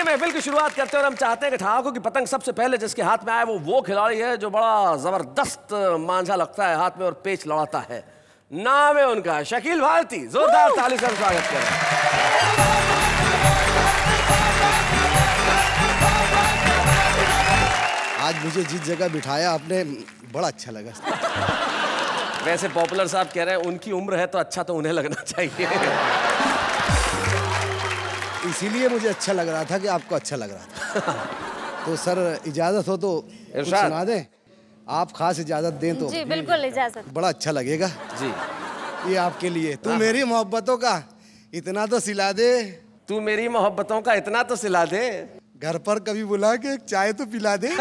चलिए महफिल की शुरुआत करते हैं और हम चाहते हैं कि ठहाकों की पतंग सबसे पहले जिसके हाथ में आए वो खिलाड़ी है जो बड़ा जबरदस्त मांझा लगता है हाथ में और पेच लड़ाता है। नाम है उनका शकील भारती। जोरदार ताली से स्वागत करें। आज मुझे जिस जगह बिठाया आपने बड़ा अच्छा लगा। वैसे पॉपुलर साहब कह रहे हैं उनकी उम्र है तो अच्छा तो उन्हें लगना चाहिए, इसीलिए मुझे अच्छा लग रहा था कि आपको अच्छा लग रहा था। तो सर इजाजत हो तो सुना दें, आप खास इजाजत दें तो। जी बिल्कुल इजाजत। बड़ा अच्छा लगेगा जी। ये आपके लिए। तू मेरी मोहब्बतों का इतना तो सिला दे, तू मेरी मोहब्बतों का इतना तो सिला दे, घर पर कभी बुला के एक चाय तो पिला दे।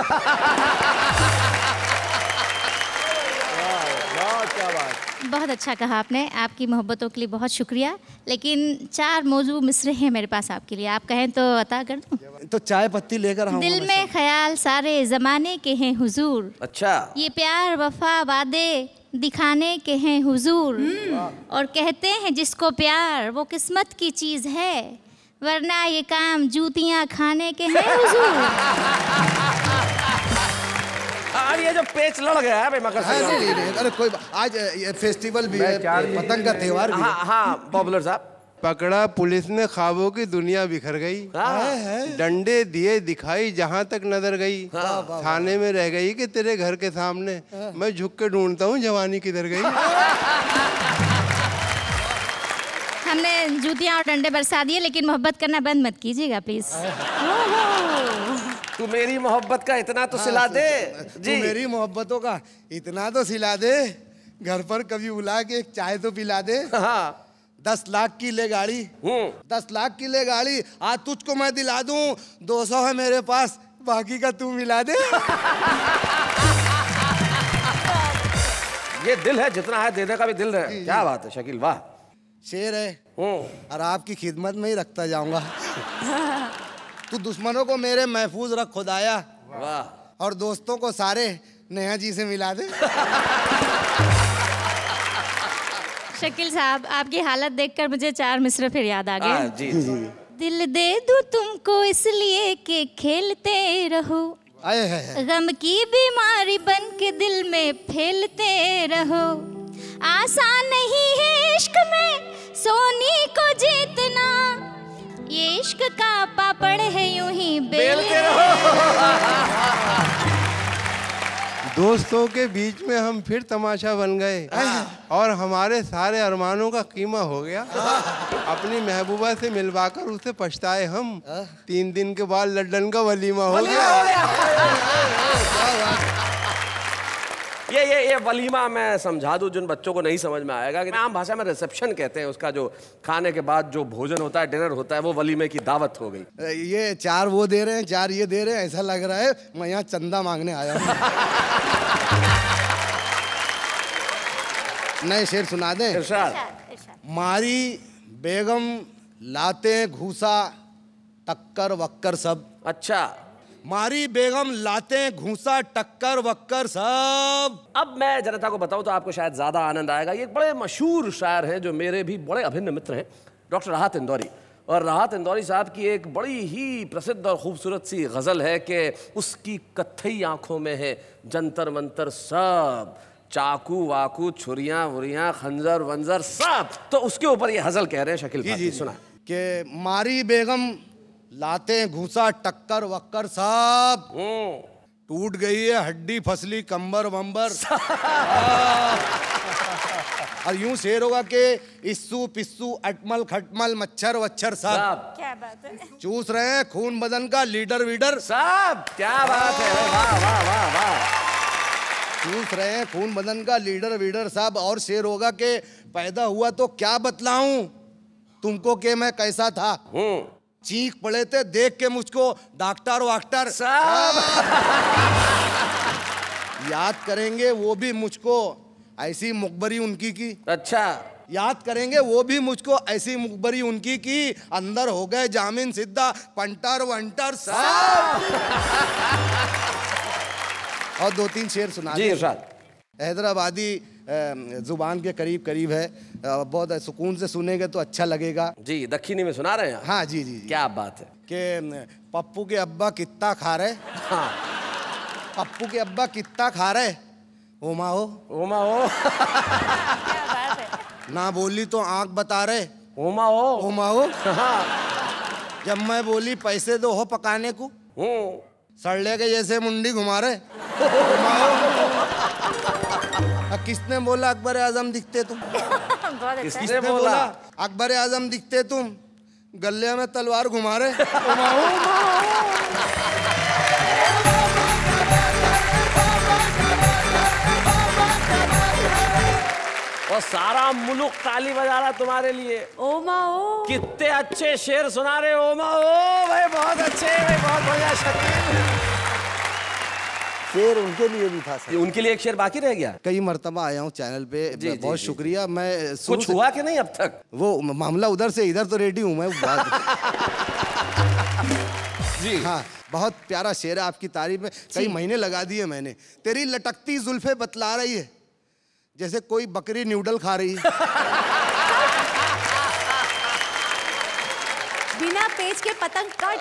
क्या बात, बहुत अच्छा कहा आपने। आपकी मोहब्बतों के लिए बहुत शुक्रिया, लेकिन चार मौजू मिसरे हैं मेरे पास आपके लिए, आप कहें तो अता कर दूं? तो चाय पत्ती लेकर आऊं। दिल में ख्याल सारे जमाने के हैं हुजूर। अच्छा। ये प्यार वफा वादे दिखाने के हैं हुजूर, और कहते हैं जिसको प्यार वो किस्मत की चीज है, वरना ये काम जूतियां खाने के हैं हुजूर। और ये जो पेच लड़ गया है भाई मगर नहीं। अरे कोई आज ये फेस्टिवल भी है, पतंग का त्योहार भी। हाँ पॉपुलर साहब। पकड़ा पुलिस ने, ख्वाबों की दुनिया बिखर गई, डंडे दिए दिखाई जहाँ तक नजर गई, थाने में रह गई कि तेरे घर के सामने, मैं झुक के ढूंढता हूँ जवानी किधर गई। हमने जूतियाँ और डंडे बरसा दिए, लेकिन मोहब्बत करना बंद मत कीजिएगा प्लीज। तू मेरी मोहब्बत का इतना तो सिला दे जी, मेरी मोहब्बतों का इतना तो सिला दे, घर पर कभी बुला के एक चाय तो पिला दे। हाँ। 10 लाख की ले गाड़ी, 10 लाख की ले गाड़ी, आज तुझको मैं दिला दूं, 200 है मेरे पास, बाकी का तू मिला दे। ये दिल है, जितना है देने का भी दिल है। क्या बात है शकील, वाह शेर है। और आपकी खिदमत में ही रखता जाऊंगा। तू दुश्मनों को मेरे महफूज रख खुदाया, वाह, और दोस्तों को सारे नेहा जी से मिला दे। शकील साहब आपकी हालत देखकर मुझे चार मिसरे फिर याद आ गए। जी जी। दिल दे दूं तुमको इसलिए कि खेलते रहो, गम की बीमारी बन के दिल में फैलते रहो, आसान नहीं है इश्क में सोनी को जीतना, ये इश्क का पापड़ है यूं ही बेलते रहो। दोस्तों के बीच में हम फिर तमाशा बन गए और हमारे सारे अरमानों का कीमा हो गया। अपनी महबूबा से मिलवाकर उसे पछताए हम, 3 दिन के बाद लंदन का वलीमा हो गया। ये वलीमा मैं समझा दूं जिन बच्चों को नहीं समझ में आएगा कि आम भाषा में रिसेप्शन कहते हैं, उसका जो खाने के बाद जो भोजन होता है, डिनर होता है, वो वलीमे की दावत हो गई। ये चार वो दे रहे हैं, चार ये दे रहे हैं, ऐसा लग रहा है मैं यहाँ चंदा मांगने आया हूँ। नए शेर सुना दें। मारी बेगम लाते घूसा टक्कर वक्कर सब। अच्छा। मारी बेगम लाते घूसा टक्कर वक्कर सब। अब मैं जनता को बताऊं तो आपको शायद ज्यादा आनंद आएगा। ये बड़े मशहूर शायर हैं जो मेरे भी बड़े अभिन्न मित्र हैं, डॉक्टर राहत इंदौरी। और राहत इंदौरी साहब की एक बड़ी ही प्रसिद्ध और खूबसूरत सी गजल है कि उसकी कत्थई आंखों में है जंतर मंतर सब, चाकू वाकू छुरियां वुरियां खंजर वंजर सब। तो उसके ऊपर ये गजल कह रहे हैं शकील भाई, सुना। के मारी बेगम लाते घुसा टक्कर वक्कर साहब, टूट गई है हड्डी फसली कंबर वंबर। और यूं शेर होगा के इस्सू पिस्सू अटमल खटमल मच्छर वच्छर साहब। क्या बात है, चूस रहे हैं खून बदन का लीडर वीडर साहब। क्या बात है, वाह वाह वाह वाह, चूस रहे हैं खून बदन का लीडर वीडर साहब। और शेर होगा के पैदा हुआ तो क्या बतलाऊं तुमको के मैं कैसा था, चीख पड़े थे देख के मुझको डॉक्टर वाक्टर साहब। याद करेंगे वो भी मुझको ऐसी मुखबरी उनकी की। अच्छा। याद करेंगे वो भी मुझको ऐसी मुखबरी उनकी की, अंदर हो गए जामिन सिद्धा पंटर वंटर साहब। और 2-3 शेर सुना जी। हैदराबादी जुबान के करीब करीब है, बहुत सुकून से सुनेंगे तो अच्छा लगेगा जी। दक्षिणी में सुना रहे हैं। हाँ जी जी, क्या बात है। कि पप्पू के अब्बा कितना खा रहे। हाँ, पप्पू के अब्बा कितना खा रहे। ओमा हो, ओमा हो। क्या बात है। ना बोली तो आँख बता रहे। ओमा हो, ओमा हो। हाँ। जब मैं बोली पैसे दो हो पकाने को, सड़ले के जैसे मुंडी घुमा रहे। ओमा हो। किसने बोला अकबर आजम दिखते तुम। किसने बोला अकबर आजम दिखते तुम, गले में तलवार घुमा रहे। ओमा हो, ओमा हो। और सारा मुल्क ताली बजा रहा तुम्हारे लिए। ओमा ओ, कितने अच्छे शेर सुना रहे। ओमा ओ भाई, बहुत अच्छे भाई, बहुत बढ़िया शकील। शेर उनके लिए भी था सर। उनके लिए एक शेर बाकी रह गया। कई मरतबा आया हूँ चैनल पे, बहुत शुक्रिया। मैं कुछ हुआ कि नहीं अब तक, वो मामला उधर से इधर तो रेडी हूँ मैं। जी हाँ, बहुत प्यारा शेर है। आपकी तारीफ में कई महीने लगा दिए मैंने। तेरी लटकती जुल्फे बतला रही है जैसे कोई बकरी न्यूडल खा रही है। बिना पेच के पतंग कट।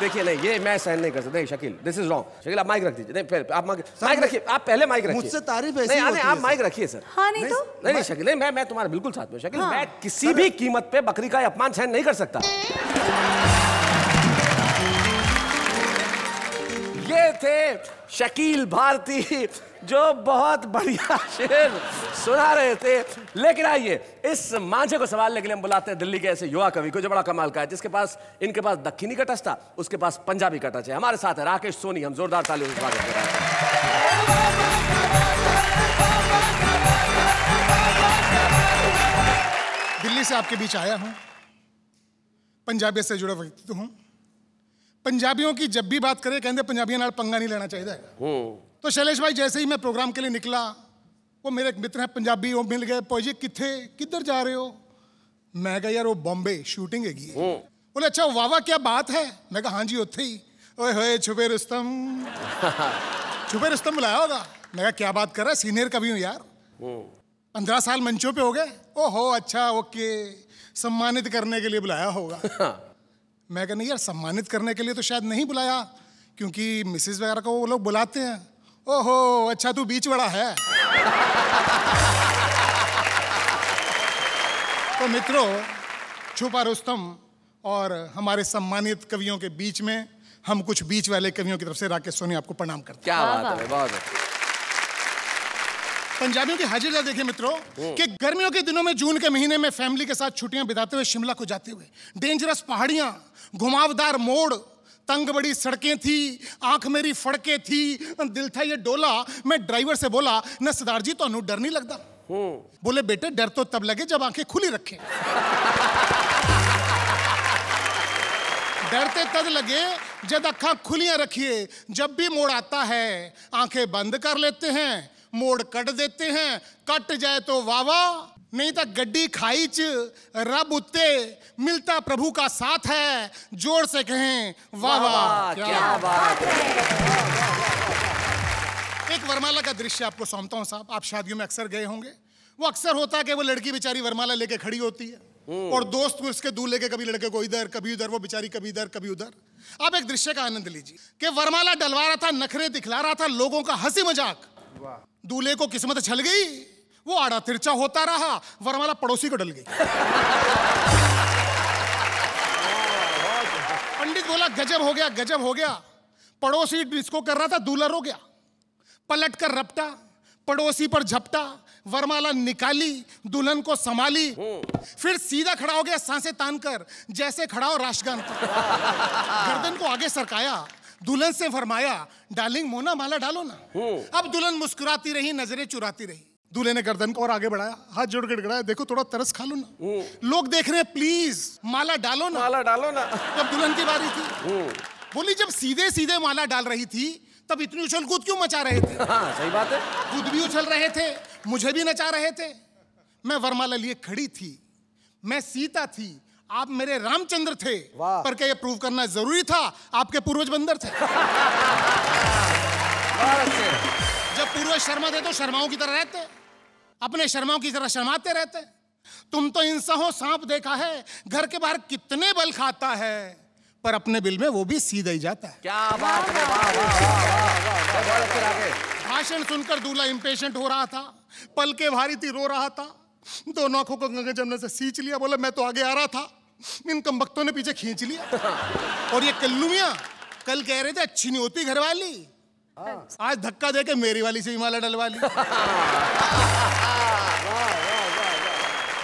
देखिए नहीं, ये मैं सहन नहीं कर सकता। नहीं Shakeel, this is wrong. Shakeel आप माइक रख दीजिए। नहीं फिर आप माइक रखिए, आप पहले माइक रखिए। मुझसे तारीफ ऐसी होती है। आप माइक रखिए सर। हाँ नहीं तो नहीं शकील, नहीं मैं तुम्हारे बिल्कुल साथ में शकील। मैं किसी भी कीमत पे बकरी का अपमान सहन नहीं कर सकता। ये थे शकील भारती जो बहुत बढ़िया शेर सुना रहे थे। लेकिन आइए इस मांझे को सवाल लेके हम बुलाते हैं दिल्ली के ऐसे युवा कवि को जो बड़ा कमाल का है, जिसके पास इनके पास दक्षिणी का टच था, उसके पास पंजाबी का टच है। हमारे साथ है राकेश सोनी। हम जोरदार ताली से स्वागत कर रहे हैं। दिल्ली से आपके बीच आया हूं, पंजाबी से जुड़ा व्यक्तित्व हूं। पंजाबियों की जब भी बात करें कहते पंजाबियों नाल पंगा नहीं लेना चाहिए। तो शैलेश भाई जैसे ही मैं प्रोग्राम के लिए निकला, वो मेरे एक मित्र हैं पंजाबी, वो मिल गए। पोजी किथे किधर जा रहे हो। मैं कहा यार वो बॉम्बे शूटिंग हैगी। बोले अच्छा वाह क्या बात है। मैं कहा हाँ जी उत्थे ही। ओए होए छुपे रुस्तम। छुपे रुस्तम बुलाया होगा। मैं कहा क्या बात कर रहा है, सीनियर कवि हूँ यार। 15 साल मंचों पे हो गए। ओहो अच्छा ओके, सम्मानित करने के लिए बुलाया होगा। मैं कहा नहीं यार सम्मानित करने के लिए तो शायद नहीं बुलाया, क्योंकि मिसेज वगैरह को वो लोग बुलाते हैं। ओहो अच्छा तू बीच बड़ा है। तो मित्रों छुपा रुस्तम और हमारे सम्मानित कवियों के बीच में हम कुछ बीच वाले कवियों की तरफ से राकेश सोनी आपको प्रणाम करते हैं। क्या बात है, बहुत पंजाबियों की हाजिरी देखिए मित्रों कि गर्मियों के दिनों में जून के महीने में फैमिली के साथ छुट्टियां बिताते हुए शिमला को जाते हुए डेंजरस पहाड़ियां, घुमावदार मोड़, तंग बड़ी सड़कें थी, आंख मेरी फड़के थी, दिल था ये डोला। मैं ड्राइवर से बोला ना सरदार जी तो डर नहीं लगता। बोले बेटे डर तो तब लगे जब आंखें खुली रखें। डरते तब लगे जब आंखें खुलियां रखिए। जब भी मोड़ आता है आंखें बंद कर लेते हैं, मोड़ कट देते हैं, कट जाए तो वावा नहीं तो गड्डी खाई च। रब उत्ते मिलता प्रभु का साथ है, जोर से कहें वाह वाह क्या बात है। एक वरमाला का दृश्य आपको सौंपता हूं साहब, आप शादियों में अक्सर गए होंगे। वो अक्सर होता है कि वो लड़की बेचारी वरमाला लेके खड़ी होती है और दोस्त उसके दूल्हे के कभी लड़के को इधर कभी उधर, वो बेचारी कभी इधर कभी उधर। आप एक दृश्य का आनंद लीजिए कि वरमाला डलवा रहा था, नखरे दिखला रहा था, लोगों का हंसी मजाक। दूल्हे को किस्मत छल गई, वो आड़ा तिरछा होता रहा, वरमाला पड़ोसी को डल गई। पंडित बोला गजब हो गया, गजब हो गया। पड़ोसी इसको कर रहा था, दूल्हा रो गया। पलट कर रपटा, पड़ोसी पर झपटा, वरमाला निकाली, दुल्हन को संभाली, फिर सीधा खड़ा हो गया सांसें तान कर जैसे खड़ा हो राष्ट्रगान पर। गर्दन को आगे सरकाया, दुल्हन से फरमाया डार्लिंग मोना माला डालो ना। अब दुल्हन मुस्कुराती रही, नजरें चुराती रही। दूल्हे ने गर्दन को और आगे बढ़ाया, हाथ जोड़ गड़गड़ाया, देखो थोड़ा तरस खा लो ना, लोग देख रहे हैं, प्लीज माला डालो ना, माला डालो ना। तब दुल्हन की बारी थी। बोली जब सीधे सीधे माला डाल रही थी तब इतनी उछल कूद क्यों मचा रहे थे। हाँ, सही बात है। खुद भी उछल रहे थे, मुझे भी नचा रहे थे। मैं वरमाला लिए खड़ी थी, मैं सीता थी, आप मेरे रामचंद्र थे, पर क्या यह प्रूव करना जरूरी था आपके पूर्वज बंदर थे। जब पूर्वज शर्मा थे तो शर्माओं की तरह रहते, अपने शर्माओं की तरह शर्माते रहते। तुम तो इंसान हो, सांप देखा है, घर के बाहर कितने बल खाता है, पर अपने बिल में वो भी सीधा ही जाता है। क्या बात है, वाह वाह वाह वाह। भाषण सुनकर दूल्हा इंपेशेंट हो रहा था, पलके भारी थी, रो रहा था, दोनों आंखों को गंगा जमने से सींच लिया। बोला मैं तो आगे आ रहा था, इन कमबख्तों ने पीछे खींच लिया। और ये कल्लूमियां कल कह रहे थे अच्छी नहीं होती घरवाली, आज धक्का देके मेरी वाली से हिमालय डलवा ली।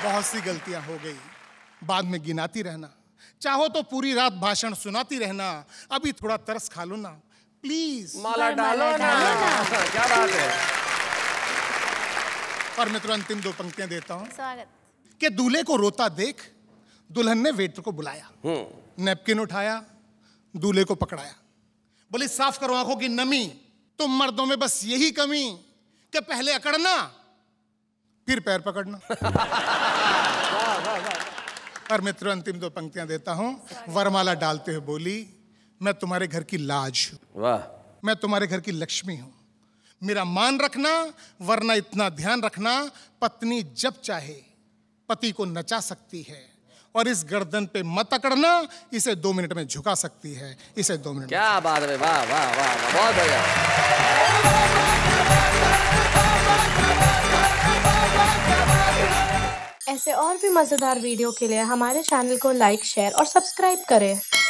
बहुत सी गलतियां हो गई, बाद में गिनाती रहना, चाहो तो पूरी रात भाषण सुनाती रहना। अभी थोड़ा तरस खा लो ना, प्लीज माला डालो ना। क्या बात है। और मित्रों अंतिम दो पंक्तियां देता हूँ कि दूल्हे को रोता देख दुल्हन ने वेटर को बुलाया, नैपकिन उठाया, दूल्हे को पकड़ाया, बोली साफ करो आंखों की नमी, तुम मर्दों में बस यही कमी कि पहले अकड़ना फिर पैर पकड़ना। और मित्रों अंतिम दो पंक्तियां देता हूं। वरमाला डालते हुए बोली मैं तुम्हारे घर की लाज हूं, मैं तुम्हारे घर की लक्ष्मी हूं, मेरा मान रखना वरना इतना ध्यान रखना, पत्नी जब चाहे पति को नचा सकती है, और इस गर्दन पे मत अकड़ना, इसे 2 मिनट में झुका सकती है, इसे 2 मिनट। क्या बात है, वाह वाह वाह, बहुत बढ़िया। ऐसे और भी मजेदार वीडियो के लिए हमारे चैनल को लाइक, शेयर और सब्सक्राइब करें।